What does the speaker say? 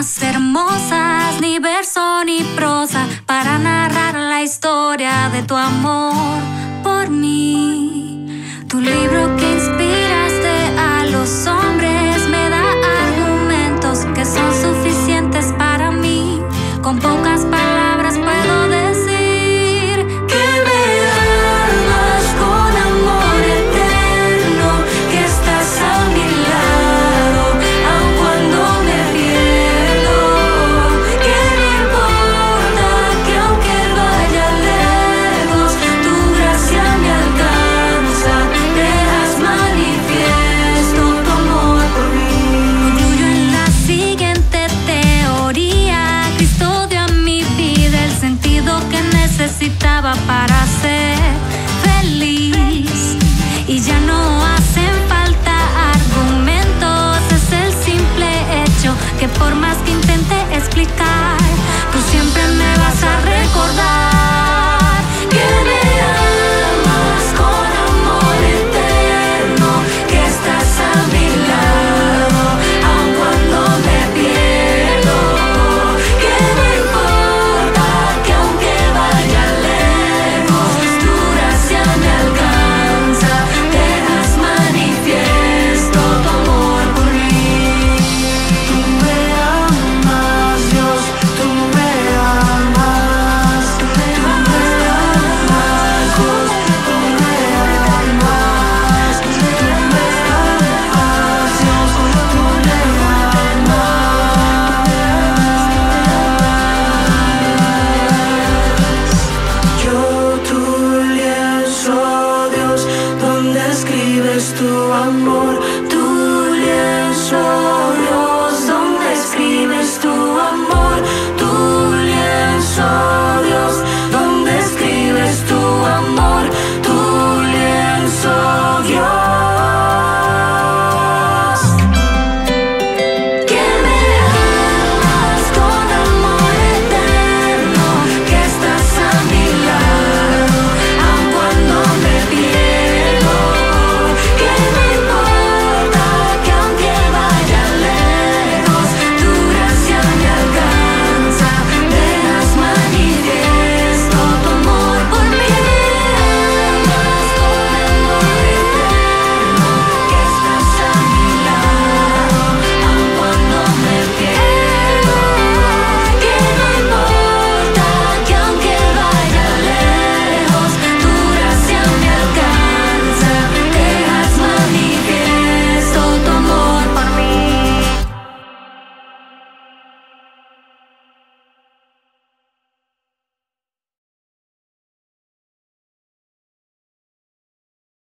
más hermosas, ni verso ni prosa, para narrar la historia de tu amor por mí. Tu libro que inspiraste a los hombres me da argumentos que son suficientes para mí. Con pocas palabras puedo decir que me amas con amor eterno, que estás a mi lado, aun cuando me pierdo. Que no importa que aunque vaya lejos, tu gracia me alcanza, dejas manifiesto tu amor por mí. Concluyo en la siguiente teoría: Cristo dio a mi vida el sentido que necesitaba para ser feliz. Y ya no hacen falta argumentos, es el simple hecho que por más que intente explicar